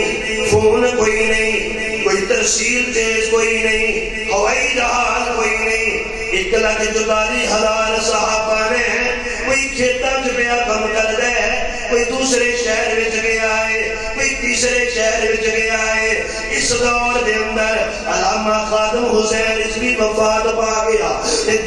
फोन कोई नहीं, कोई तरसील तेज कोई नहीं, हवाई जहाज कोई नहीं, एक लाख चौतालीस हजार साहबा ने कोई खेतों च पिया कम कर रहे हैं, कोई दूसरे शहर में गया है, कोई तीसरे शहर में गया है। इस दौर के अंदर अल्लामा खादिम हुसैन इसकी वफात पा गया,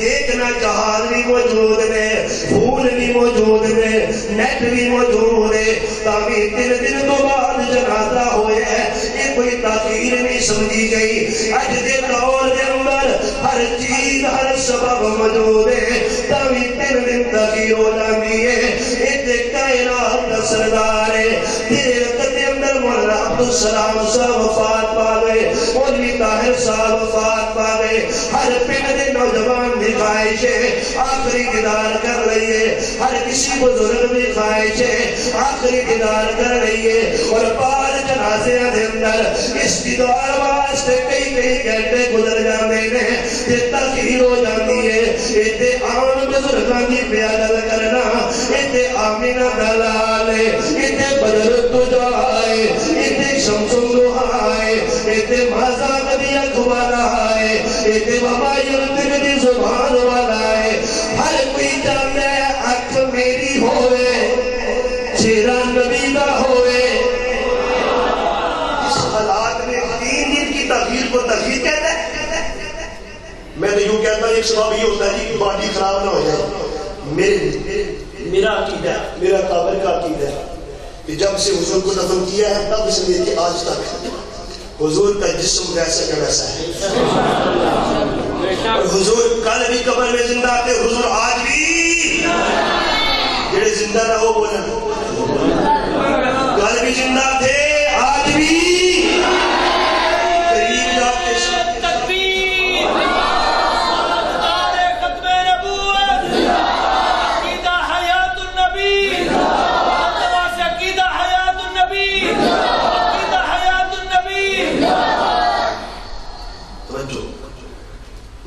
देखना जहाज भी मौजूद ने, फोन भी मौजूद ने, नेट भी मौजूद है, ताकि तीन दिन तो बाद जनाजा होया है। ये कोई ताकीर नहीं समझी गई। अज के दौर के अंदर हर चीज हर सबब मौजूद है, ताकि तीन दिन ताकीर हो जाती है। ये कायनात का सरदार है, तेरे कदम अंदर मौलाना अब्दुल सलाम साहब वफात पा गए, मौलवी ताहिर साहब वफात पा गए। हर पिंड के नौजवान की ख्वाहिश है आखिरी दीदार कर रही है, हर किसी बुजुर्ग की ख्वाहिश है आखिरी दीदार कर रही है। और पार जनाज़े के अंदर इस दीदार वास्ते कई कई घंटे गुजर जाते हैं, तखीर हो जाती है। इतने आम बुजुर्गों की प्यादल करना, इतने आमिना दलाल, इतने बदर तुजा है, इतने शमसुल्लाह है, इतने माजा नबी अकबर है, इतने बाबा युद्ध की जुबान वाला है। हर कोई जानता है अख मेरी होवे चेहरा नबी का होवे। इस हालात में तीन दिन की तखीर को तखीर कहते हैं। मैं तो यूं कहता हूँ एक सबब ये होता है जी कि बॉडी खराब ना हो जाए। मेरे मेरा अकीदा है, मेरा काबर का अकीदा है कि जब से हुजूर को दफन किया है तब से लेके आज तक हुजूर का जिस्म वैसा का वैसा है। और हुजूर कल भी कब्र में जिंदा थे, हुजूर आज भी जेड़े जिंदा ना हो बोलन, कल भी जिंदा थे आज भी।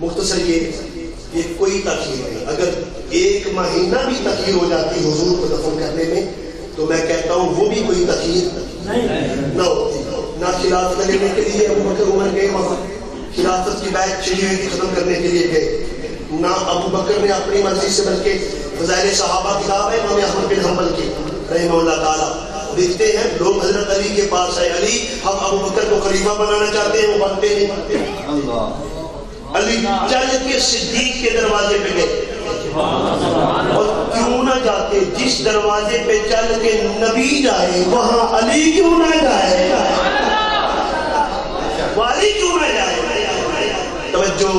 मुख्तसर ये ये कोई तखीर नहीं। अगर एक महीना भी तखीर हो जाती हुजूर को दफन करने में तो मैं कहता हूँ वो भी कोई तखीर ना होती। ना खिलाफत लेने के लिए अबू बकर उमर गए, वहाँ खिलाफत की बात छिड़ी हुई थी खत्म करने के लिए गए, ना अबू बकर ने अपनी मर्जी से, बल्कि फज़ाइल सहाबा किताब है इमाम अहमद बिन हम्बल की रहमहुल्लाह ताला, देखते हैं लोग हजरत अली के पास आए, अली हम अबू बकर को खलीफा बनाना चाहते हैं, वो बनते नहीं बनते। अली चल के सिद्दीक के दरवाजे पे गए, और क्यों ना जाते, जिस दरवाजे पे चल के नबी जाए वहां अली क्यों ना जाए, वाली क्यों ना जाए। तवज्जो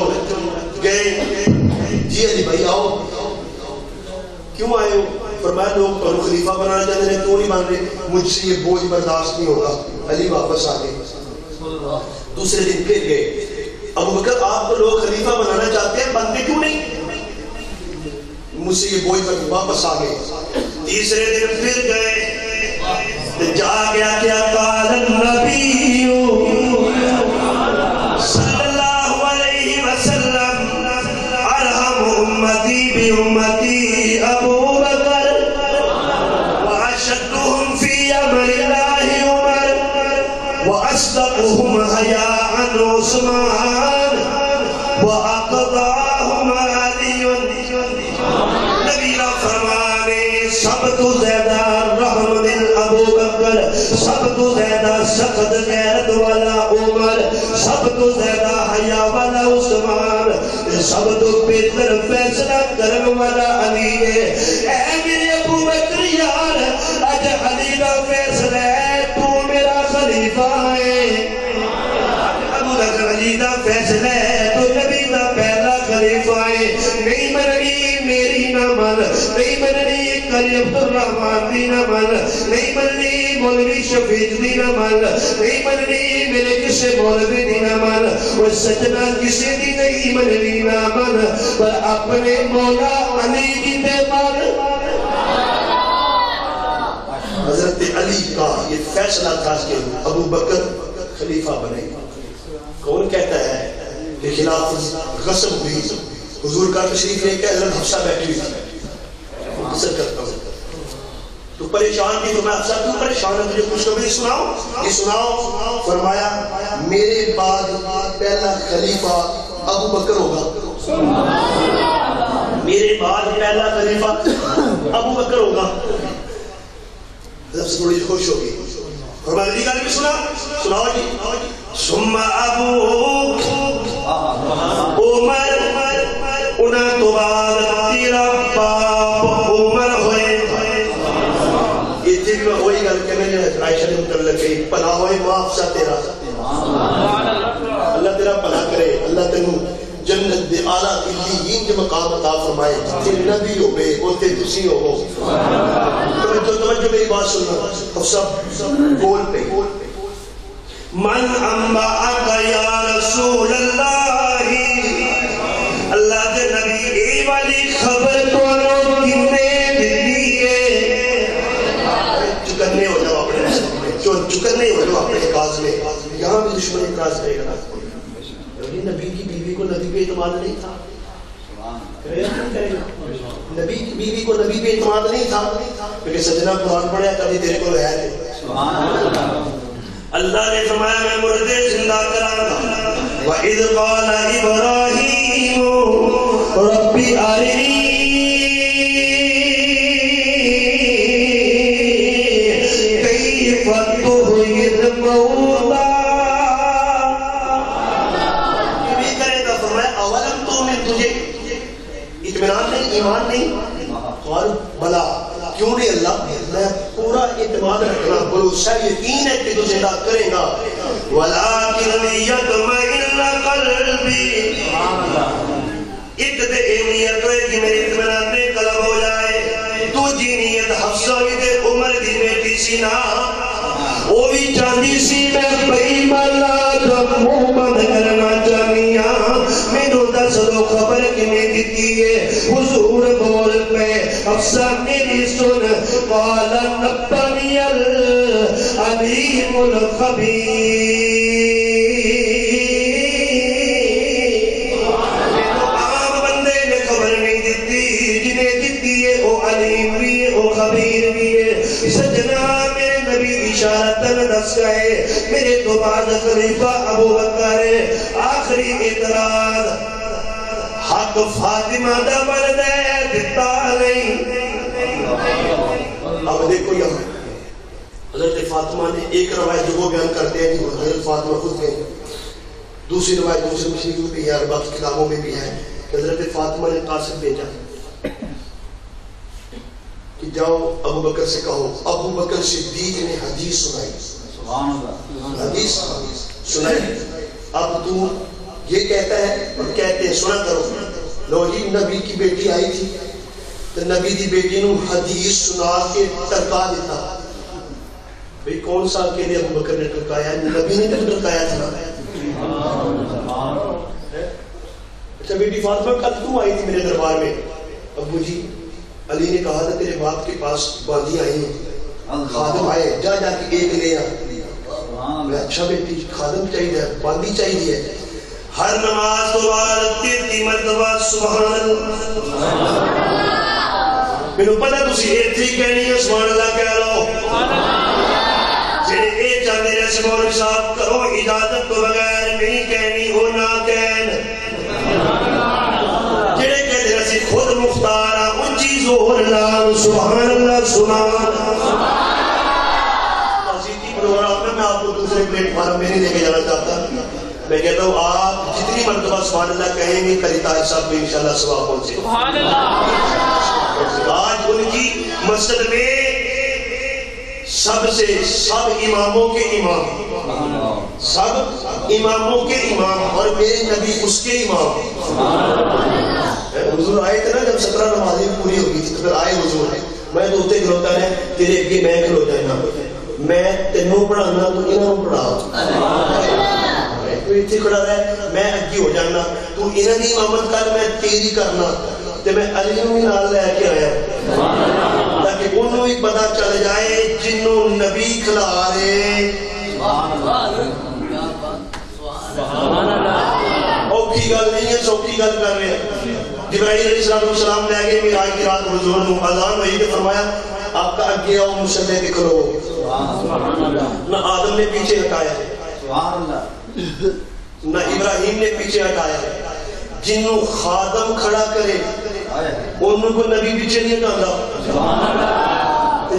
गए जी, अली भाई आओ, क्यों आए हो? फरमाया लोग तुम खलीफा बनाना चाहते हैं, क्यों नहीं मान रहे, मुझसे ये बोझ बर्दाश्त नहीं होगा। अली वापस आ गए, दूसरे दिन फिर गए, अबू बकर आपको लोग खलीफा बनाना चाहते हैं, बनते क्यों नहीं, मुझसे ये बोझ पर वापस आ गए। तीसरे दिन फिर गए, जा गया क्या कालन नबी सल्लल्लाहु अलैहि वसल्लम अरहम उम्मती बि उम्मती अबू बकर व अशद्दुहुम फी अमरिल्लाहि उमर व असदकुहुम हया उस्मान सब तो ज्यादा सख्त गैरत वाला उमर, सब तो ज्यादा हया वाला उस्मान, सब तो बेहतर फैसला करने वाला अली है। ऐ मेरे अबू बकर यार आज अली का फैसला है, तू मेरा खलीफा है। अबू बकर अली का फैसला है, तू नबी का पहला खलीफा है। नहीं मननी मेरी ना मन, नहीं मननी कली अब्दुल रहमान की ना मन, नहीं मननी मौलवी शफीक दी ना मान, नहीं मननी मेरे किसे मौलवी दी ना मान, वो सजना किसे दी नहीं मननी ना मान, पर अपने मौला अली दी ते मान। हजरत अली का ये फैसला था कि अबू बकर खलीफा बने। कौन कहता है के खिलाफ गसब हुई? हुजूर का तशरीफ लेकर हजरत हफ्सा बैठी हुई, असर करता हूँ तो परेशान थी, तो मैं हफ्सा क्यों परेशान है, मुझे कुछ कभी सुनाओ ये सुनाओ। फरमाया मेरे बाद पहला खलीफा अबू बकर होगा, मेरे बाद पहला खलीफा अबू बकर होगा। सबसे थोड़ी खुश होगी। फरमाया मेरी गाली भी सुना सुनाओ जी। सुम्मा अबू उमर उन तो बाद तेरा बाप उमर हुए। आयशा ने मुतल्लक़ कही पना होए मुआफ़ज़ा तेरा, अल्लाह तेरा पना करे, अल्लाह तेनू जन्नत दे आला इल्लियीन दे मकाम अता फरमाए, जिथे नबी होवे ओथे तुसी होवो। तवज्जो तवज्जो मेरी बात सुनो। हफ्सा बोल पे मन अम्मा अका या रसूल अल्लाह, अल्लाह दे नबी ए वाली खबर तोनो किने दित्ती है। चुकने हो जाओ अपने जो चुकने हो जाओ अपने काज में। यहाँ भी दुश्मन इतराज करेगा, नबी की बीवी को नबी पे इतमान नहीं था, नबी की बीवी को नबी पे इतमान नहीं था, क्योंकि सजना कुरान पढ़ा कभी तेरे को रहा थे। अल्लाह ने फरमाया मैं मुर्दे जिंदा कराऊंगा। व इज़ क़ाल इब्राहीम रब्बी अरिनी ईमान नहीं और भला क्यों नहीं? अल्लाह मैं पूरा इत्मीनान रखना, भरोसा यकीन है कि तू जिंदा करेगा। वलाकिन यतमइन कल्बी, एक दे नियत है कि मेरे इत्मीनान कलब हो जाए। दूजी नियत हफ्सा भी ते उमर दी बेटी सी ना, वो भी चाहती सी मैं बेईमान दा मुंह बंद करना चाहनिया, मेनू दस दो खबर किने दिती है। हुजूर बोल पे हफ्सा मेरी सुन, काला नब्बनियल अलीमुल खबीर। मेनू आम बंदे ने खबर नहीं दिती, जिने दिती है वो अलीम भी है वो खबीर भी है। सजना मेरे नबी इशारतन दस गए मेरे तो बाद खलीफा अबू बकर है। आखिरी इतराज हक फातिमा दा मर्द है दिता नहीं। अब देखो यहाँ हजरत फातिमा ने एक रवायत जो बयान करते हैं कि हजरत फातिमा खुद ने, दूसरी रवायत दूसरे मुस्लिम की यार बात किताबों में भी है कि हजरत फातिमा ने कासिम भेजा कि जाओ अबू बकर से कहो। अबू बकर सिद्दीक ने हदीस सुनाई, हदीस सुनाई। अब तू ये कहता है और कहते हैं सुना करो। लो जी नबी की बेटी आई थी तो नबी की बेटी नू हदीस सुना के टरका दिता। भाई कौन सा के लिए अबू बकर ने टरकाया? नबी ने तो टरकाया था। अच्छा बेटी फातिमा कल क्यों आई थी मेरे दरबार में? अबू जी अली ने कहा था तेरे बाप के पास बाजी आई है, खादिम आए जा जाके एक ले आ। अच्छा बेटी खादिम चाहिए, बांदी चाहिए। हर नमाज तो बाद तीन मरतबा सुभान अल्लाह। मेनू पता तुसी एथी कहनी है सुभान अल्लाह कह लो। जेडे ए चाहते हैं मौलवी साहब करो इजाजत तो बगैर नहीं कहनी, हो ना कहन। जेडे कहते हैं असि खुद मुख्तार आ उंची जोर नाल सुभान अल्लाह सुना। मस्जिदी प्रोग्राम में मैं आपको दूसरे प्लेटफार्म में नहीं लेके जाना चाहता। मैं कहता हूँ आप जितनी मरतबा सुभान अल्लाह कहेंगे कलीताज साहब में इंशाल्लाह सवाब पहुंचे। सुभान अल्लाह। आज उनकी मस्जिद में सबसे सब इमामों के इमाम, सब इमामों के इमाम और मेरे नबी उसके इमाम। हुजूर आए थे ना जब सत्रह नमाजें पूरी होगी थी तो फिर आए हुजूर। मैं तो उतने खलोता है तेरे अगे मैं खलोता है ना, मैं तेनू पढ़ाना तू इन्हों पढ़ा, तू इतने खड़ा रह, मैं अगे हो जाना, तू इन्हों की इमामत कर, मैं तेरी करना, ते मैं अली नूं भी नाल लैके आया ताकि उन्होंने भी पता चल जाए जिन्हों नबी खिला रहे। औखी गल नहीं है, सौखी गल कर रहे हैं। जिब्राइल अलैहिस्सलाम ले गए मिराज की रात हुजूर ने अज़ान हुई तो फरमाया आपका आगे आओ मुसल्ले पे खड़ो हो। सुभान अल्लाह। ना आदम ने पीछे हटाया, सुभान अल्लाह, ना इब्राहिम ने पीछे हटाया। जिन्हों खादम खड़ा करे उन्हों को नबी पीछे नहीं हटांदा, सुभान अल्लाह।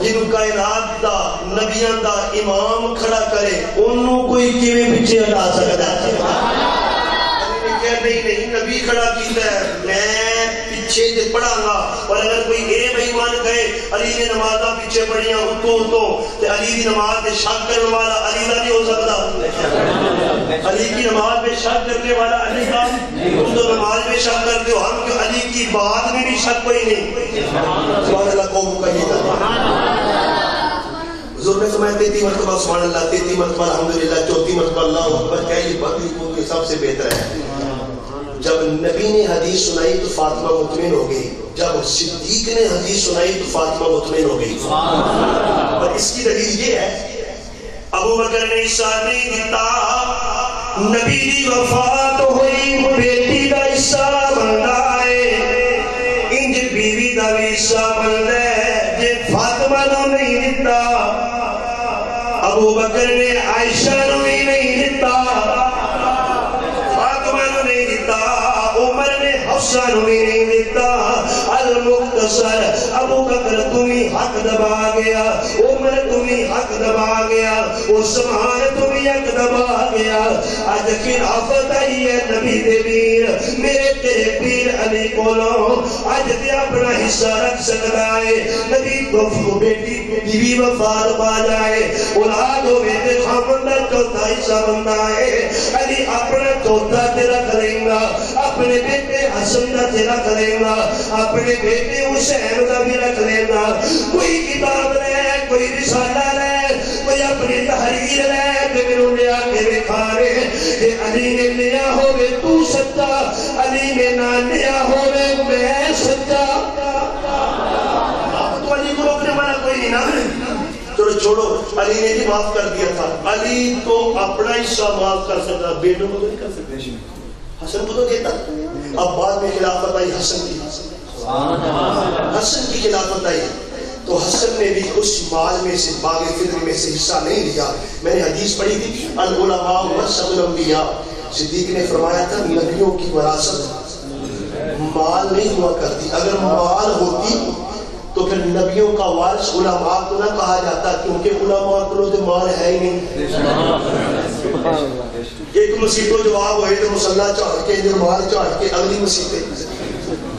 जिन्हों कायनात दा नबियां दा इमाम खड़ा करे उन्हों कोई किवें पीछे हटा सकदा है? सुभान अल्लाह। नहीं नहीं नबी खड़ा किया है, मैं पीछे से पढ़ांगा। और अगर कोई ये बेईमान कहे अली ने नमाज़ा पीछे पढ़िया उतो उतो ते अली की नमाज पे शक करने वाला अली का नहीं हो सकता। अली की नमाज पे शक करने वाला अली का तुम तो नमाज में शक करते हो, हम क्यों अली की बात में भी शक कोई नहीं। सुभान अल्लाह को जुर्मे समय तेती मरतबा सुभान अल्लाह, तेती मरतबा अल्हम्दुलिल्लाह, चौथी मरतबा अल्लाह अकबर कही। बाकी कोई सबसे बेहतर है। जब नबी ने हदीस सुनाई तो फातिमा मुतमिन हो गई, जब सिद्दीक ने हदीस सुनाई तो फातिमा मुतमिन हो गई। और इसकी दलील ये है अबू बकर ने हिस्सा नहीं दिता, नबी की वफात हुई बेटी का हिस्सा बनता है, इंज बीवी का भी हिस्सा बनता है, जे फातिमा को नहीं दिता। अबू बकर ने आयशा को भी नहीं दिता, नहीं देता। अल मुख्तसर अबू बकर तुम्हें हक दबा गया, उमर तुम्हें हक दबा गया, उस्मान तुम्हें हक दबा गया। आज खिलाफत आई है नबी दे वीर मेरे तेरे पीर अली कोलों, आज ते अपना हिस्सा रख सकदा है। नबी को बेटी बीवी वफात पा जाए, औलाद होवे ते खामन दा चौथा हिस्सा बनदा है। अली अपना चौथा तेरा करेगा, अपने बेटे हसन का तेरा करेगा, अपने बेटे हुसैन का भी रख लेना। कोई किताब ले, कोई रिसाला ले, कोई अपनी तहरीर ले, मेनू लिया के दिखा रहे। जे अली ने लिया होवे तू सच्चा, अली ने ना लिया होवे मैं सच्चा। आप तो अली को रोकने वाला कोई नहीं ना, तो छोड़ो। अली ने भी माफ कर दिया था, अली तो अपना हिस्सा माफ कर सकता, बेटों को तो नहीं कर सकते। हसन को तो देता, अब बाद में खिलाफत आई हसन की, हसन की खिलाफत आई तो हसन ने भी उस माल में से बागे फिक्र में से हिस्सा नहीं लिया। मैंने हदीस पढ़ी थी अल उलमा वरसतुल अंबिया, सिद्दीक ने फरमाया था नबियों की वरासत माल नहीं हुआ करती। अगर माल होती तो फिर नबियों का वारिस उलमा को ना कहा जाता, क्योंकि उलमा को तो माल है ही नहीं। एक मुसीबत जवाब होए तो मुसल्ला झाड़ के दरबार झाड़ के अगली मुसीबत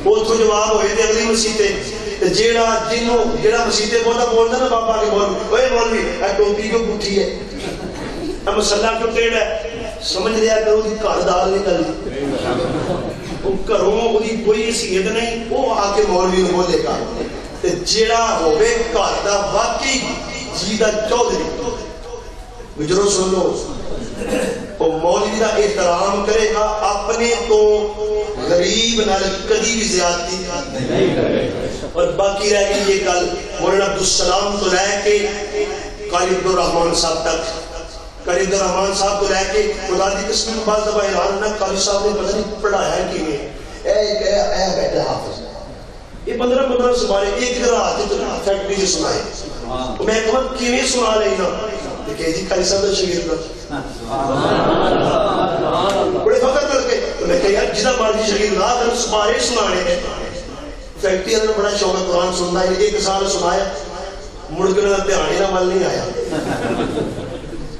उस जवाब होए तो अगली मुसीबत जेड़ा जिन्हों जेड़ा मुसीबत बोलता बोलता ना बाबा के बोल ओए मौलवी ए टोपी क्यों पुठी है, ए मुसल्ला क्यों टेढ़ा है, समझ लिया करो कि घर दाल निकल गई, घरों ओदी कोई सीहत नहीं, वो आके मौलवी को बोलेगा। ते जेड़ा होवे घर दा वाकई जी दा चौधरी गुजरो सुन लो, तो मौलवी का एहतराम करेगा, अपने तो गरीब नाल कभी भी ज्यादती नहीं करेगा। और बाकी रह गई ये गल मौलाना अब्दुल सलाम तो रह के कालिदुर रहमान साहब तक, कालिदुर रहमान साहब तो रह के खुदा की कसम बात दबा ऐलान ना काली साहब ने पता नहीं पढ़ाया कि नहीं ए ए बैठा हाफिज ये पंद्रह पंद्रह सुबारे एक तरह फैक्ट्री से सुनाए, मैं कहा कि सुना लेना जी खाली साहब शरीर बड़े फकर करके तो मैं कहा जिदा मर्जी शरीर रात सुबारे सुनाने। फैक्ट्री अंदर बड़ा शौक कुरान सुनना है, एक साल सुनाया मुड़कर ध्यान ही मल नहीं आया।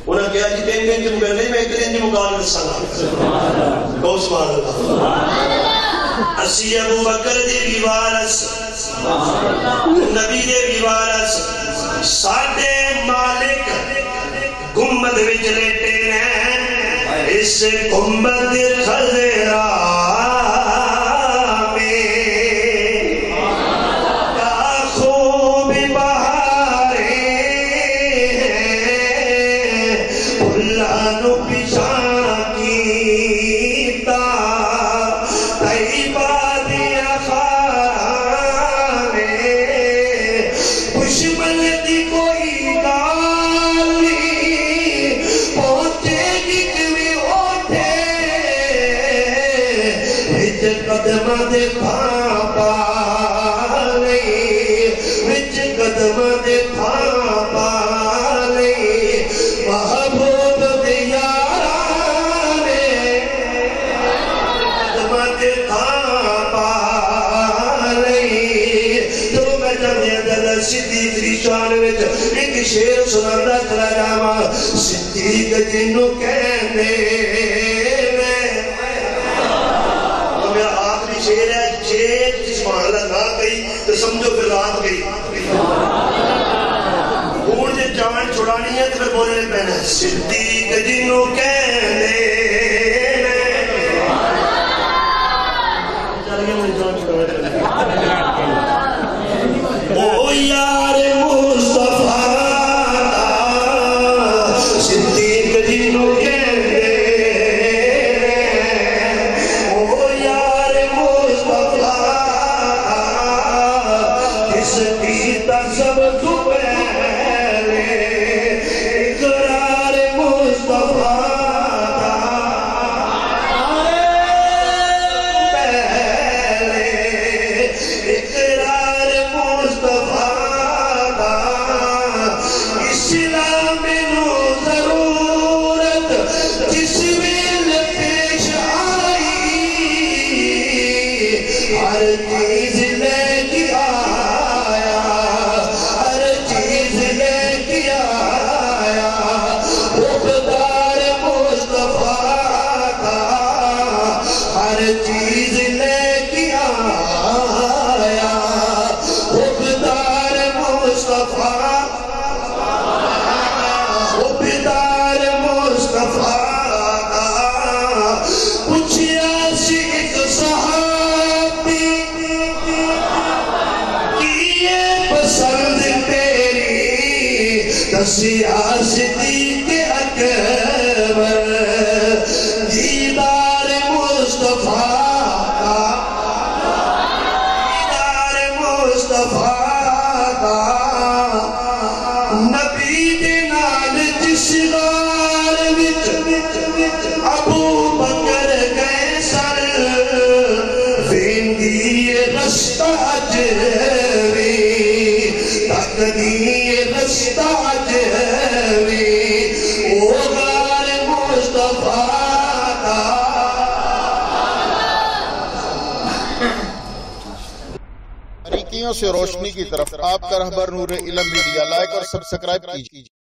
उन्हें कहा जी तीन दिन चुप करने मैं एक दिन जी मुकाल दसांगा। बहुत सुभान अल्लाह। असी अबू बकर दे we Waris, Nabi they we वारिस, साडे मालिक गुम्बद विच लेटे ने, इस गुम्बद खजरा में का खूब बहारें ते कदम दे फापा गई विच कदम दे फापा गई महबूब दे यारा ने कदम दे फापा गई। तो मैं जन्या दल सिद्धी त्रिशान विच एक शेर सुनांदा चला जावा सिद्धी जिन्नू कहते तो समझो फिर रात गई हूं जो जान छुड़ानी है तो फिर बोलने पैना सिद्दीक जिन्हों कहने ओ यार मुस्तफा सिद्दीक जिन्हों कहने ओ यार मुस्तफा सीता सब पहले इकरार मुस्तफा पहले इकरार मुस्तफा इस्लाम नू जरूरत जिस वेले पेश आई हर चीज सिद्दीक़ अकबर दीदार मुस्तफा का दीदार मुस्तफा का नबी दे नाल जिस गार विच अबू बकर गए सर वेंदी रस्ता अज वे तकदी रस्ता से रोशनी की तरफ आपका रहबर नूर ए इल्म मीडिया लाइक और सब्सक्राइब कीजिए।